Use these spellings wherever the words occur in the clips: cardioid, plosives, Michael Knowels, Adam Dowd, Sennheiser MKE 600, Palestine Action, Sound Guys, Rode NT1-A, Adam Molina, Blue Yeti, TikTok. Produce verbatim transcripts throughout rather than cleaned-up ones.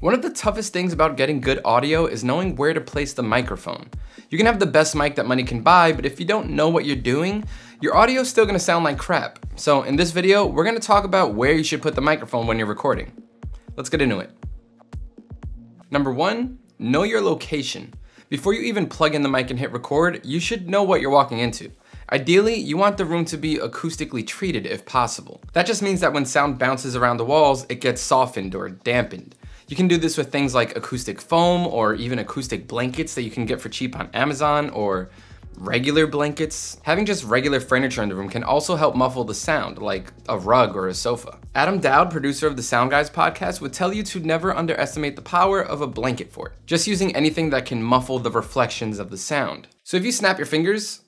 One of the toughest things about getting good audio is knowing where to place the microphone. You can have the best mic that money can buy, but if you don't know what you're doing, your audio is still gonna sound like crap. So in this video, we're gonna talk about where you should put the microphone when you're recording. Let's get into it. Number one, know your location. Before you even plug in the mic and hit record, you should know what you're walking into. Ideally, you want the room to be acoustically treated if possible. That just means that when sound bounces around the walls, it gets softened or dampened. You can do this with things like acoustic foam or even acoustic blankets that you can get for cheap on Amazon, or regular blankets. Having just regular furniture in the room can also help muffle the sound, like a rug or a sofa. Adam Dowd, producer of the Sound Guys podcast, would tell you to never underestimate the power of a blanket fort, just using anything that can muffle the reflections of the sound. So if you snap your fingers,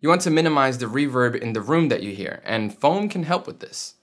you want to minimize the reverb in the room that you hear, and foam can help with this.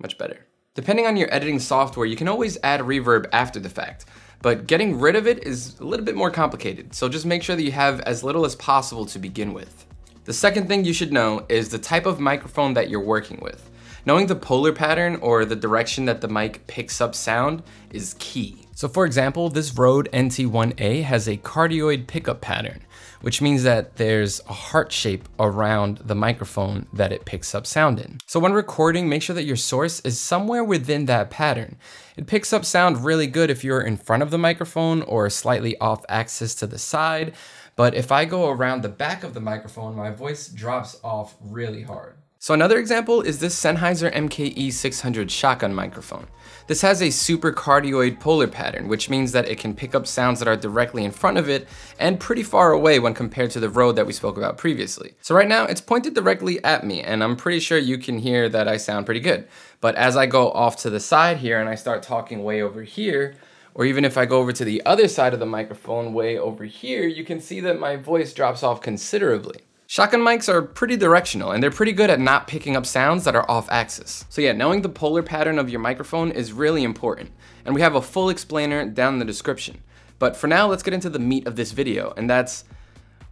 Much better. Depending on your editing software, you can always add reverb after the fact, but getting rid of it is a little bit more complicated, so just make sure that you have as little as possible to begin with. The second thing you should know is the type of microphone that you're working with. Knowing the polar pattern, or the direction that the mic picks up sound, is key. So for example, this Rode N T one A has a cardioid pickup pattern, which means that there's a heart shape around the microphone that it picks up sound in. So when recording, make sure that your source is somewhere within that pattern. It picks up sound really good if you're in front of the microphone or slightly off axis to the side, but if I go around the back of the microphone, my voice drops off really hard. So another example is this Sennheiser M K E six hundred shotgun microphone. This has a super cardioid polar pattern, which means that it can pick up sounds that are directly in front of it and pretty far away when compared to the Rode that we spoke about previously. So right now it's pointed directly at me, and I'm pretty sure you can hear that I sound pretty good. But as I go off to the side here and I start talking way over here, or even if I go over to the other side of the microphone way over here, you can see that my voice drops off considerably. Shotgun mics are pretty directional, and they're pretty good at not picking up sounds that are off axis. So yeah, knowing the polar pattern of your microphone is really important, and we have a full explainer down in the description. But for now, let's get into the meat of this video, and that's,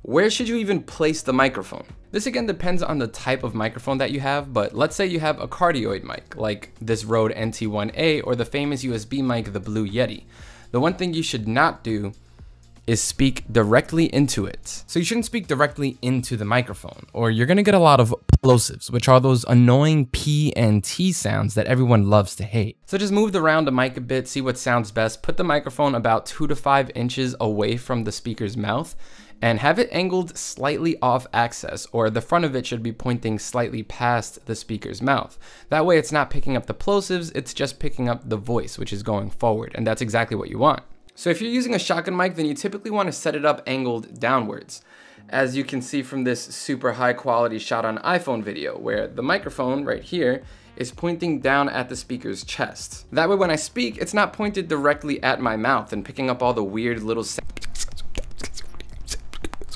where should you even place the microphone? This again depends on the type of microphone that you have, but let's say you have a cardioid mic, like this Rode N T one A or the famous U S B mic, the Blue Yeti. The one thing you should not do is speak directly into it. So you shouldn't speak directly into the microphone, or you're gonna get a lot of plosives, which are those annoying P and T sounds that everyone loves to hate. So just move around the mic a bit, see what sounds best, put the microphone about two to five inches away from the speaker's mouth, and have it angled slightly off axis, or the front of it should be pointing slightly past the speaker's mouth. That way it's not picking up the plosives, it's just picking up the voice, which is going forward, and that's exactly what you want. So if you're using a shotgun mic, then you typically want to set it up angled downwards, as you can see from this super high quality shot on iPhone video, where the microphone right here is pointing down at the speaker's chest. That way when I speak, it's not pointed directly at my mouth and picking up all the weird little sounds.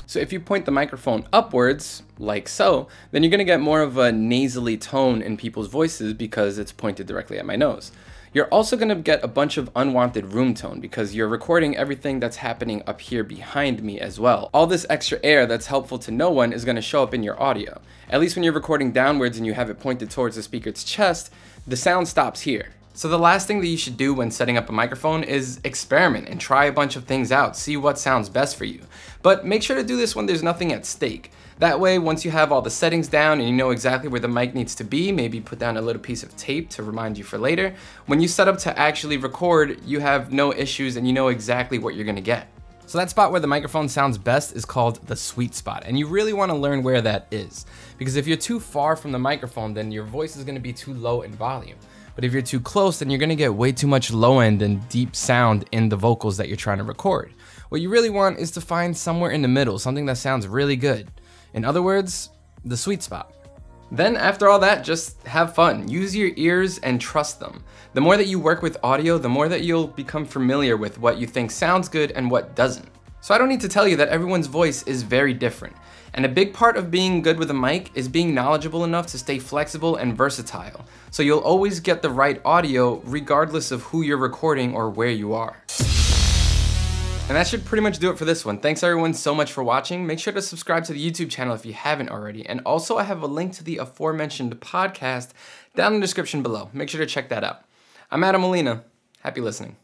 So if you point the microphone upwards, like so, then you're gonna get more of a nasally tone in people's voices because it's pointed directly at my nose. You're also gonna get a bunch of unwanted room tone because you're recording everything that's happening up here behind me as well. All this extra air that's helpful to no one is gonna show up in your audio. At least when you're recording downwards and you have it pointed towards the speaker's chest, the sound stops here. So the last thing that you should do when setting up a microphone is experiment and try a bunch of things out, see what sounds best for you. But make sure to do this when there's nothing at stake. That way, once you have all the settings down and you know exactly where the mic needs to be, maybe put down a little piece of tape to remind you for later, when you set up to actually record, you have no issues and you know exactly what you're gonna get. So that spot where the microphone sounds best is called the sweet spot, and you really wanna learn where that is. Because if you're too far from the microphone, then your voice is gonna be too low in volume. But if you're too close, then you're gonna get way too much low end and deep sound in the vocals that you're trying to record. What you really want is to find somewhere in the middle, something that sounds really good. In other words, the sweet spot. Then after all that, just have fun. Use your ears and trust them. The more that you work with audio, the more that you'll become familiar with what you think sounds good and what doesn't. So I don't need to tell you that everyone's voice is very different. And a big part of being good with a mic is being knowledgeable enough to stay flexible and versatile. So you'll always get the right audio regardless of who you're recording or where you are. And that should pretty much do it for this one. Thanks everyone so much for watching. Make sure to subscribe to the YouTube channel if you haven't already. And also I have a link to the aforementioned podcast down in the description below. Make sure to check that out. I'm Adam Molina. Happy listening.